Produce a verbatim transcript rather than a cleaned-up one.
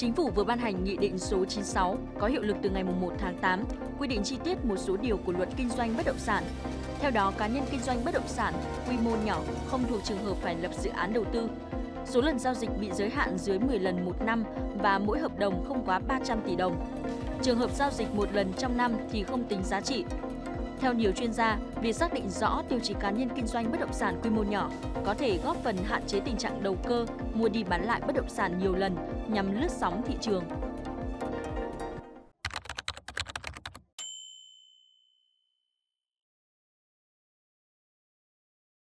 Chính phủ vừa ban hành Nghị định số chín mươi sáu có hiệu lực từ ngày mùng một tháng tám, quy định chi tiết một số điều của luật kinh doanh bất động sản. Theo đó, cá nhân kinh doanh bất động sản quy mô nhỏ không thuộc trường hợp phải lập dự án đầu tư. Số lần giao dịch bị giới hạn dưới mười lần một năm và mỗi hợp đồng không quá ba trăm tỷ đồng. Trường hợp giao dịch một lần trong năm thì không tính giá trị. Theo nhiều chuyên gia, việc xác định rõ tiêu chí cá nhân kinh doanh bất động sản quy mô nhỏ có thể góp phần hạn chế tình trạng đầu cơ, mua đi bán lại bất động sản nhiều lần nhằm lướt sóng thị trường.